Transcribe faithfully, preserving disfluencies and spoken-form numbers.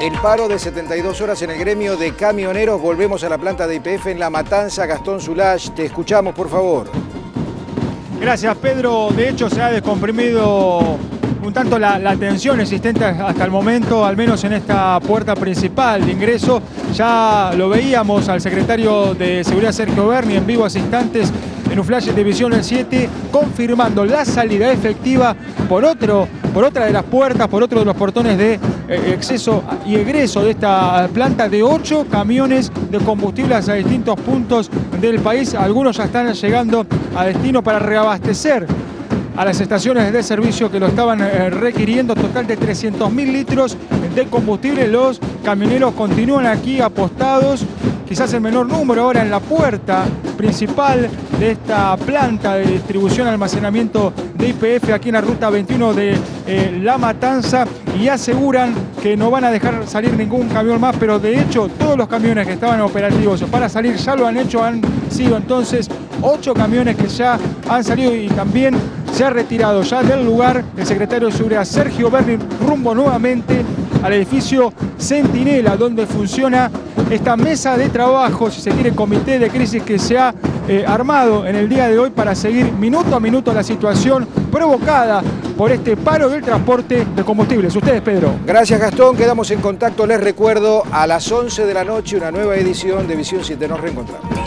El paro de setenta y dos horas en el gremio de camioneros. Volvemos a la planta de Y P F en La Matanza. Gastón Sulash, te escuchamos, por favor. Gracias, Pedro. De hecho, se ha descomprimido un tanto la, la tensión existente hasta el momento, al menos en esta puerta principal de ingreso. Ya lo veíamos al secretario de Seguridad, Sergio Berni, en vivo hace instantes, en un flash de Visión siete, confirmando la salida efectiva por, otro, por otra de las puertas, por otro de los portones de eh, acceso y egreso de esta planta, de ocho camiones de combustibles a distintos puntos del país. Algunos ya están llegando a destino para reabastecer a las estaciones de servicio que lo estaban eh, requiriendo. Total de trescientos mil litros de combustible. Los camioneros continúan aquí apostados, quizás el menor número ahora en la puerta principal de esta planta de distribución y almacenamiento de Y P F aquí en la ruta veintiuno de eh, La Matanza, y aseguran que no van a dejar salir ningún camión más, pero de hecho todos los camiones que estaban operativos para salir ya lo han hecho. Han sido entonces ocho camiones que ya han salido, y también se ha retirado ya del lugar el secretario de Seguridad, Sergio Berni, rumbo nuevamente al edificio Centinela, donde funciona esta mesa de trabajo, si se quiere, comité de crisis que se ha eh, armado en el día de hoy para seguir minuto a minuto la situación provocada por este paro del transporte de combustibles. Ustedes, Pedro. Gracias, Gastón. Quedamos en contacto. Les recuerdo, a las once de la noche, una nueva edición de Visión siete. Nos reencontramos.